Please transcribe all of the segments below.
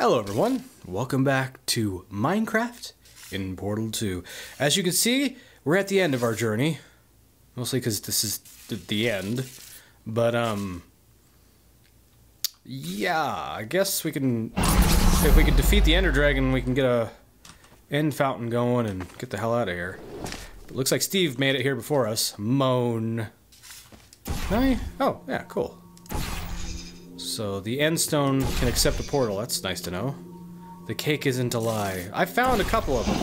Hello everyone, welcome back to Minecraft in Portal 2. As you can see, we're at the end of our journey, mostly because this is the end, but yeah, I guess we can, if we can defeat the Ender Dragon, we can get a end fountain going and get the hell out of here. But looks like Steve made it here before us. Moan. Oh, yeah, cool. So the end stone can accept a portal. That's nice to know. The cake isn't a lie. I found a couple of them.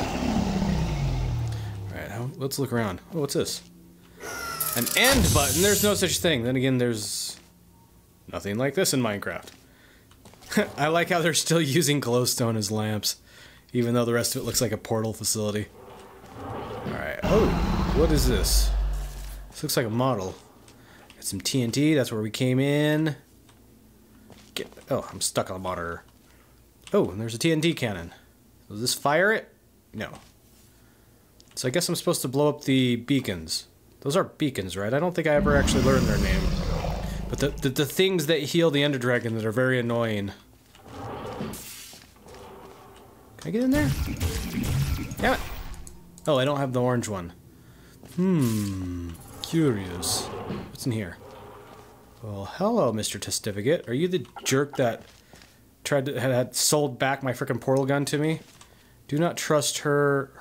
Alright, let's look around. Oh, what's this? An end button? There's no such thing. Then again, there's nothing like this in Minecraft. I like how they're still using glowstone as lamps, even though the rest of it looks like a portal facility. Alright. Oh, what is this? This looks like a model. Got some TNT. That's where we came in. Oh, I'm stuck on the monitor. Oh, and there's a TNT cannon. Does this fire it? No. So I guess I'm supposed to blow up the beacons. Those are beacons, right? I don't think I ever actually learned their name. But the things that heal the Ender Dragon that are very annoying. Can I get in there? Damn it. Oh, I don't have the orange one. Curious. What's in here? Well, hello, Mr. Testificate. Are you the jerk that tried to had sold back my frickin' portal gun to me? Do not trust her.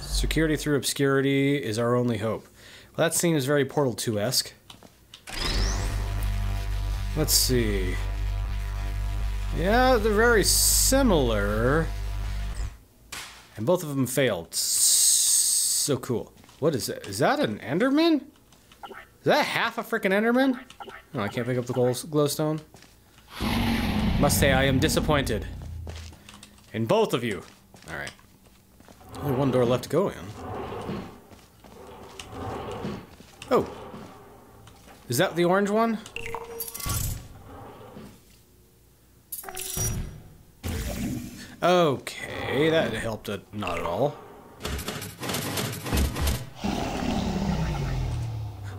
Security through obscurity is our only hope. Well, that seems very Portal 2-esque. Let's see. Yeah, they're very similar. And both of them failed. So cool. What is that? Is that an Enderman? Is that half a frickin' Enderman? Oh, I can't pick up the glowstone. Must say I am disappointed in both of you. All right, only one door left to go in. Oh, is that the orange one? Okay, that helped it not at all.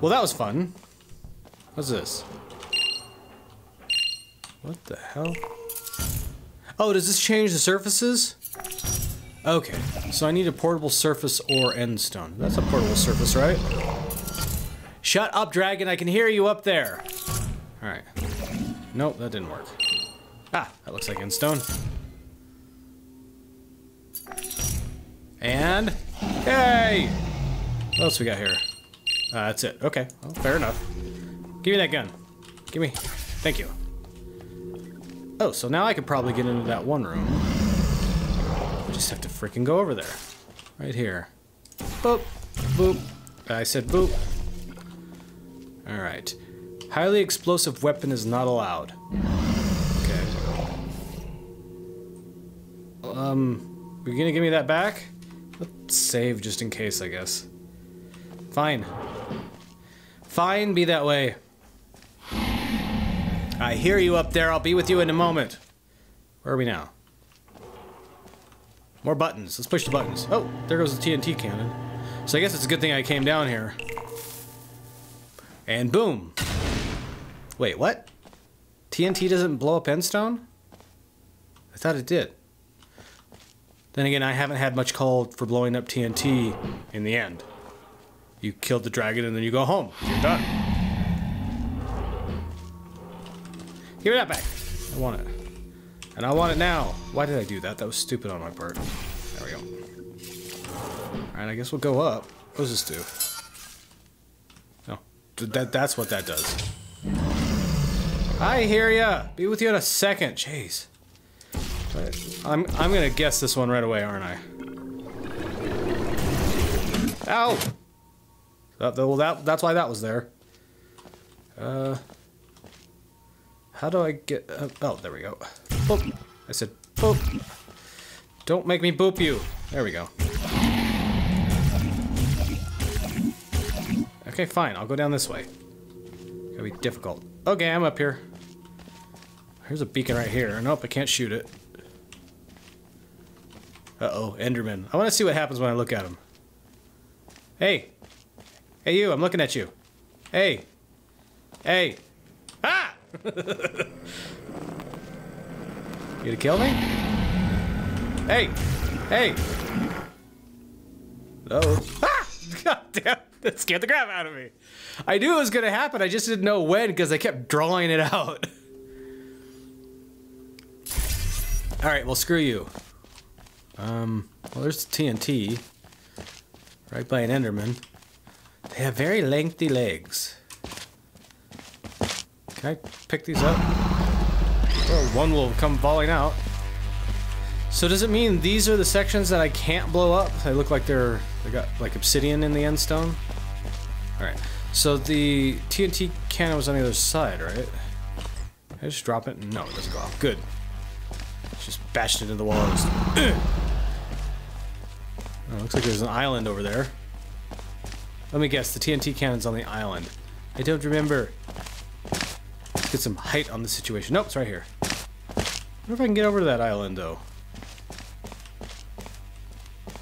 Well, that was fun. What's this? What the hell? Oh, does this change the surfaces? Okay, so I need a portable surface or end stone. That's a portable surface, right? Shut up, dragon. I can hear you up there. All right. Nope, that didn't work. Ah, that looks like end stone. And, hey! What else we got here? That's it. Okay. Well, fair enough. Give me that gun. Give me. Thank you. Oh, so now I could probably get into that one room. I just have to freaking go over there. Right here. Boop. Boop. I said boop. Alright. Highly explosive weapon is not allowed. Okay. Are you gonna give me that back? Let's save just in case, I guess. Fine. Fine, be that way. I hear you up there. I'll be with you in a moment. Where are we now? More buttons. Let's push the buttons. Oh, there goes the TNT cannon. So I guess it's a good thing I came down here. And boom. Wait, what? TNT doesn't blow up endstone? I thought it did. Then again, I haven't had much call for blowing up TNT in the end. You killed the dragon and then you go home. You're done. Give me that back. I want it. And I want it now. Why did I do that? That was stupid on my part. There we go. Alright, I guess we'll go up. What does this do? No. That's what that does. I hear ya. Be with you in a second. Jeez. I'm gonna guess this one right away, aren't I? Ow! Well, that's why that was there. How do I get... oh, there we go. Boop. I said boop. Don't make me boop you. There we go. Okay, fine. I'll go down this way. Gotta be difficult. Okay, I'm up here. Here's a beacon right here. Nope, I can't shoot it. Uh-oh, Enderman. I want to see what happens when I look at him. Hey! Hey, you, I'm looking at you. Hey. Hey. Ah! You gonna kill me? Hey! Hey! Hello? Ah! God damn! That scared the crap out of me. I knew it was gonna happen, I just didn't know when because I kept drawing it out. Alright, well screw you. Well there's TNT. Right by an Enderman. They have very lengthy legs. Can I pick these up? Oh, one will come falling out. So does it mean these are the sections that I can't blow up? They look like they got like obsidian in the end stone. Alright, so the TNT cannon was on the other side, right? Can I just drop it? No, it doesn't go off. Good. Just bashed it into the wall. Oh, looks like there's an island over there. Let me guess, the TNT cannon's on the island. I don't remember. Let's get some height on the situation. Nope, it's right here. I wonder if I can get over to that island, though.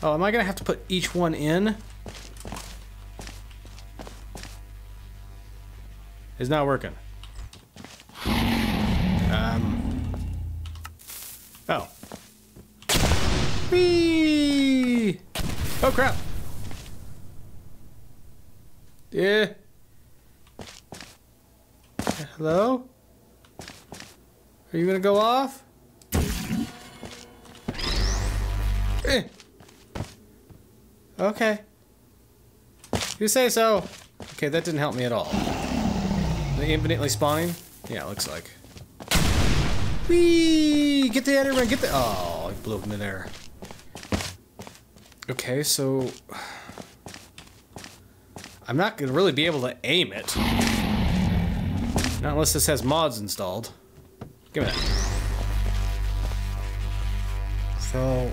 Oh, am I gonna have to put each one in? It's not working. Oh. Whee! Oh, crap! Yeah. Hello? Are you gonna go off? Eh. Okay. You say so. Okay, that didn't help me at all. They infinitely spawning? Yeah, it looks like. Whee! Get the Enderman! Get the... Oh, I blew him in there. Okay, so... I'm not gonna really be able to aim it. Not unless this has mods installed. Give me that. So...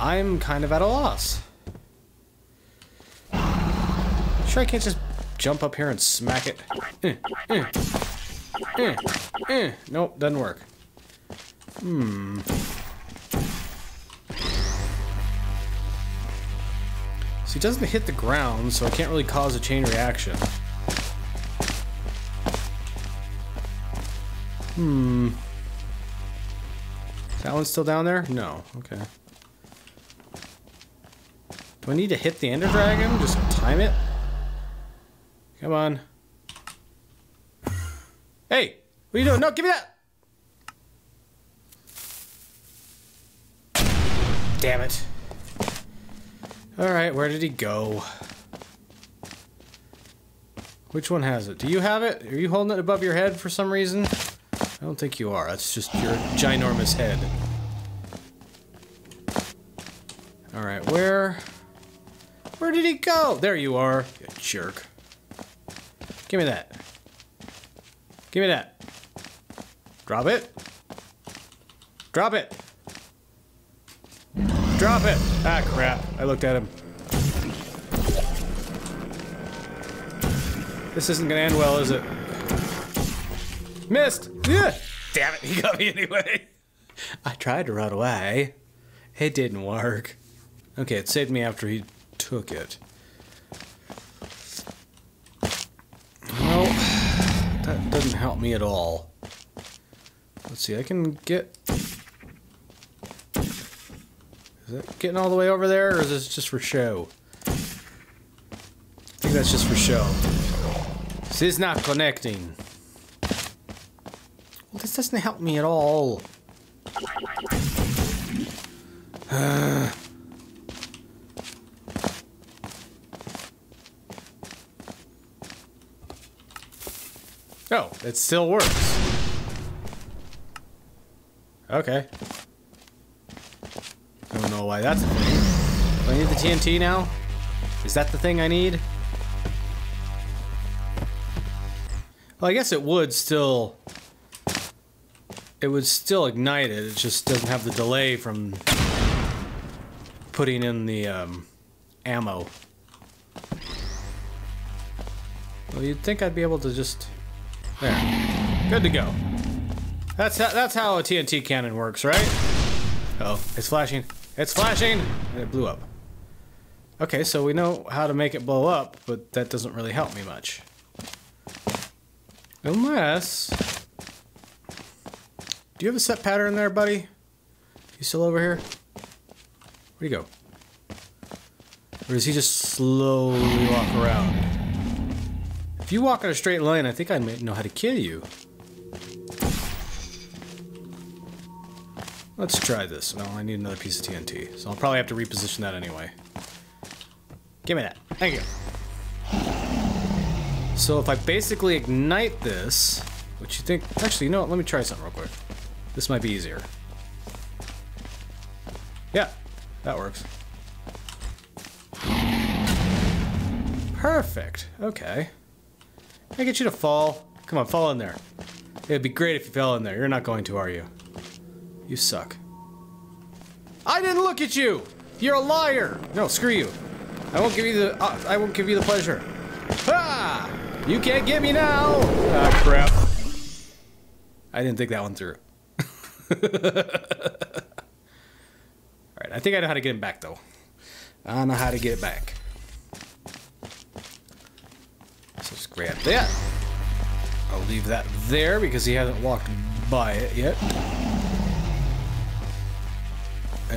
I'm kind of at a loss. Sure I can't just jump up here and smack it. Nope, doesn't work. Hmm. So he doesn't hit the ground, so I can't really cause a chain reaction. Hmm. Is that one still down there? No. Okay. Do I need to hit the Ender Dragon? Just time it? Come on. Hey! What are you doing? No, give me that! Damn it. Alright, where did he go? Which one has it? Do you have it? Are you holding it above your head for some reason? I don't think you are. That's just your ginormous head. Alright, where did he go? There you are, you jerk. Give me that. Give me that. Drop it. Drop it. Drop it. Ah, crap. I looked at him. This isn't gonna end well, is it? Missed. Yeah. Damn it, he got me anyway. I tried to run away. It didn't work. Okay, it saved me after he took it. No, that doesn't help me at all. Let's see, I can get... Is that getting all the way over there, or is this just for show? I think that's just for show. This is not connecting. Well, this doesn't help me at all. Oh, it still works. Okay. I don't know why that's a thing. Do I need the TNT now? Is that the thing I need? Well, I guess it would still... It would still ignite it, it just doesn't have the delay from... putting in the, ammo. Well, you'd think I'd be able to just... There. Good to go. That's how a TNT cannon works, right? Uh oh, it's flashing. It's flashing! And it blew up. Okay, so we know how to make it blow up, but that doesn't really help me much. Unless... Do you have a set pattern there, buddy? You still over here? Where'd he go? Or does he just slowly walk around? If you walk in a straight line, I think I may know how to kill you. Let's try this. No, I need another piece of TNT. So I'll probably have to reposition that anyway. Give me that. Thank you. So if I basically ignite this, which you think... Actually, you know what? Let me try something real quick. This might be easier. Yeah, that works. Perfect. Okay. Can I get you to fall? Come on, fall in there. It'd be great if you fell in there. You're not going to, are you? You suck. I didn't look at you! You're a liar! No, screw you. I won't give you the pleasure. Ha! You can't get me now! Ah, crap. I didn't think that one through. Alright, I think I know how to get him back, though. I know how to get it back. So just grab that. I'll leave that there because he hasn't walked by it yet.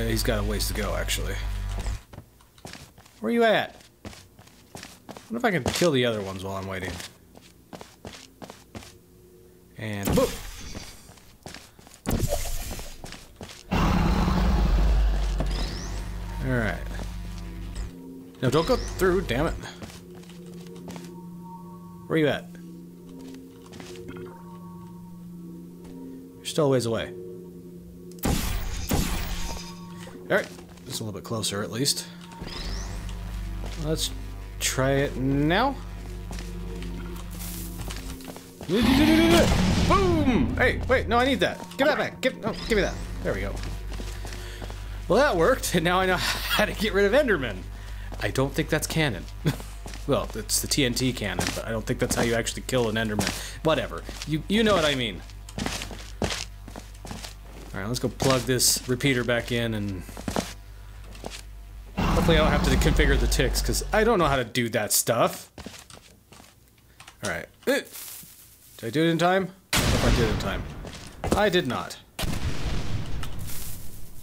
He's got a ways to go, actually. Where are you at? I wonder if I can kill the other ones while I'm waiting. And boom! Alright. No, don't go through, damn it. Where are you at? You're still a ways away. Alright, just a little bit closer at least. Let's try it now. Boom! Hey, wait, no, I need that. Give that back. Give me that. There we go. Well, that worked, and now I know how to get rid of Enderman. I don't think that's canon. Well, it's the TNT cannon, but I don't think that's how you actually kill an Enderman. Whatever. You know what I mean. Alright, let's go plug this repeater back in and... Hopefully I don't have to configure the ticks, because I don't know how to do that stuff. Alright. Did I do it in time? I hope I did it in time. I did not.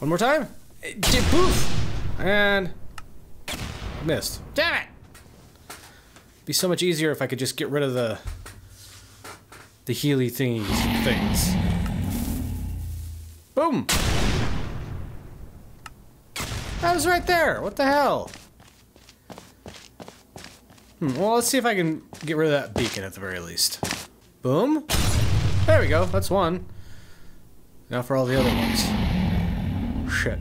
One more time. Poof! And... missed. Damn it! It'd be so much easier if I could just get rid of the Healy things. Boom! I was right there! What the hell? Well, let's see if I can get rid of that beacon at the very least. Boom! There we go, that's one. Now for all the other ones. Shit.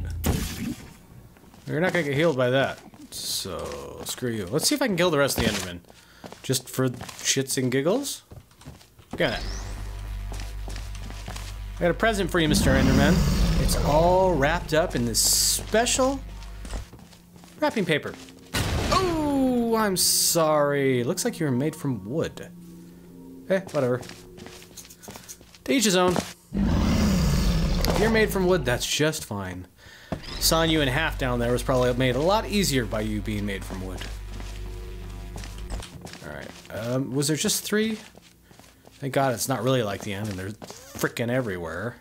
You're not gonna get healed by that. So, screw you. Let's see if I can kill the rest of the Endermen. Just for shits and giggles? Got it. I got a present for you, Mr. Enderman. It's all wrapped up in this special wrapping paper. Oh, I'm sorry. Looks like you were made from wood. Eh, whatever. To each his own. If you're made from wood, that's just fine. Sawing you in half down there was probably made a lot easier by you being made from wood. Alright, was there just three? Thank God it's not really like the end, and they're frickin' everywhere.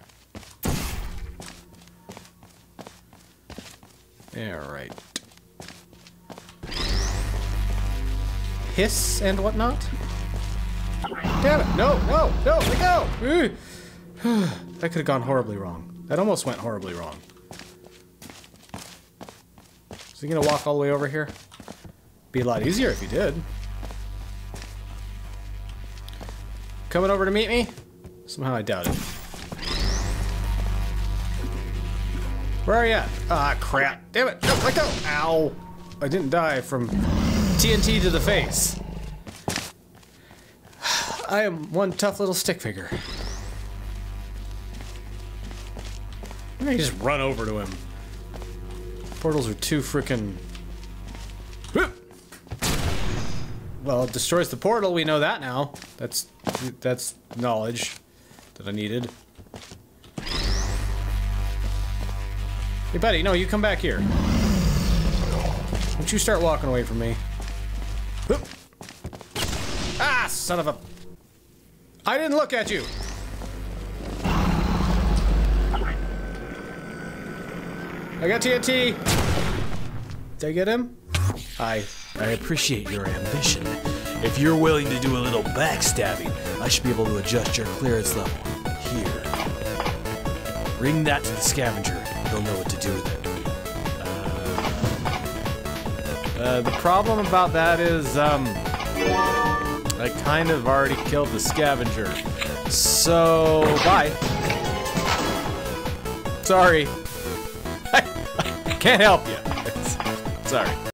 Alright. Hiss and whatnot? Damn it! No, no, no, let go! That could have gone horribly wrong. That almost went horribly wrong. Is he gonna walk all the way over here? Be a lot easier if he did. Coming over to meet me? Somehow I doubt it. Where are you at? Ah, crap. Damn it. No, let go. Ow. I didn't die from TNT to the face. I am one tough little stick figure. I'm gonna just run over to him. Portals are too frickin'... Well, it destroys the portal, we know that now. That's knowledge that I needed. Hey buddy, no, you come back here. Don't you start walking away from me. Ah, son of a... I didn't look at you! I got TNT! Did I get him? I appreciate your ambition. If you're willing to do a little backstabbing, I should be able to adjust your clearance level. Here. Bring that to the scavenger. He'll know what to do with it. The problem about that is, I kind of already killed the scavenger. So, bye. Sorry. I can't help you. Sorry.